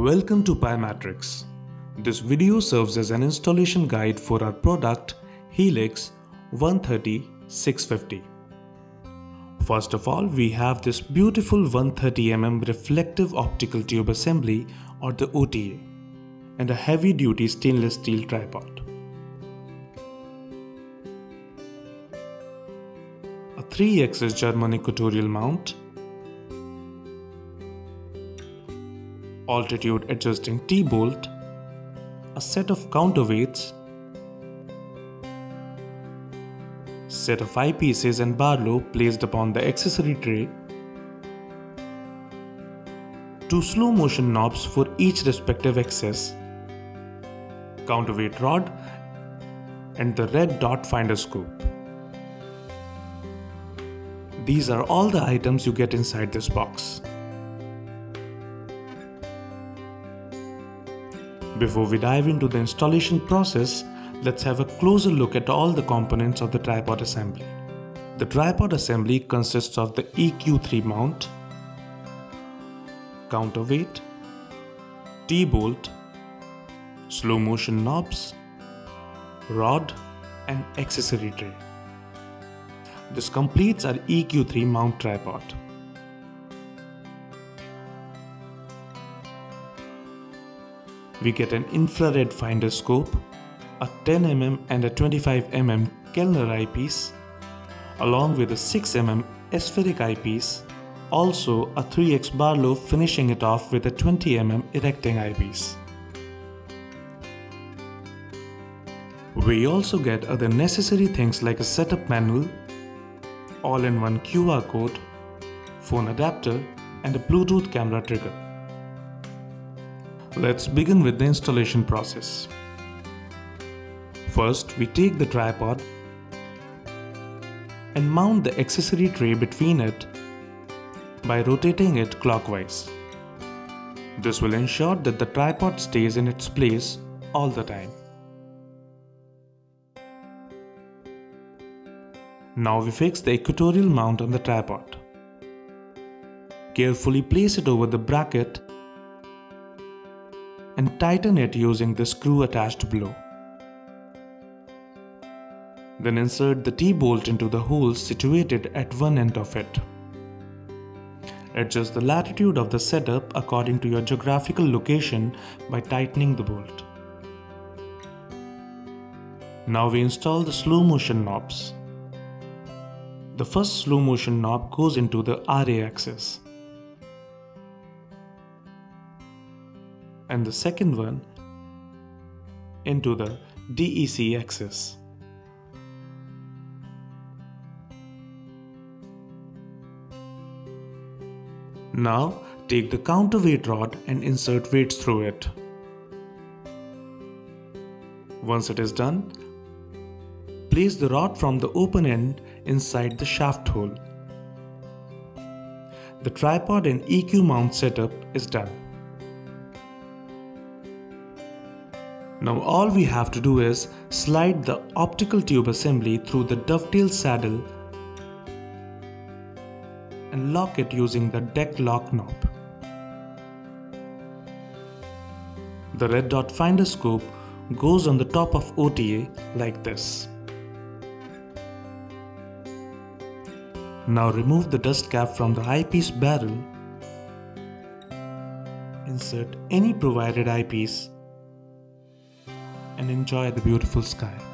Welcome to Pie Matrix. This video serves as an installation guide for our product Helix 130 650. First of all, we have this beautiful 130mm reflective optical tube assembly or the OTA and a heavy duty stainless steel tripod. A 3-axis German equatorial mount, altitude adjusting T-bolt, a set of counterweights, set of eyepieces and Barlow placed upon the accessory tray, 2 slow motion knobs for each respective axis, counterweight rod and the red dot finder scope. These are all the items you get inside this box. Before we dive into the installation process, let's have a closer look at all the components of the tripod assembly. The tripod assembly consists of the EQ3 mount, counterweight, T-bolt, slow motion knobs, rod and accessory tray. This completes our EQ3 mount tripod. We get an infrared finder scope, a 10mm and a 25mm Kellner eyepiece, along with a 6mm Aspheric eyepiece, also a 3x Barlow finishing it off with a 20mm erecting eyepiece. We also get other necessary things like a setup manual, all-in-one QR code, phone adapter and a Bluetooth camera trigger. Let's begin with the installation process. First, we take the tripod and mount the accessory tray between it by rotating it clockwise. This will ensure that the tripod stays in its place all the time. Now we fix the equatorial mount on the tripod. Carefully place it over the bracket and tighten it using the screw attached below. Then insert the T-bolt into the hole situated at one end of it. Adjust the latitude of the setup according to your geographical location by tightening the bolt. Now we install the slow motion knobs. The first slow motion knob goes into the RA axis, and the second one into the DEC axis. Now take the counterweight rod and insert weights through it. Once it is done, place the rod from the open end inside the shaft hole. The tripod and EQ mount setup is done. Now all we have to do is slide the optical tube assembly through the dovetail saddle and lock it using the DEC lock knob. The red dot finder scope goes on the top of OTA like this. Now remove the dust cap from the eyepiece barrel, insert any provided eyepiece, and enjoy the beautiful sky.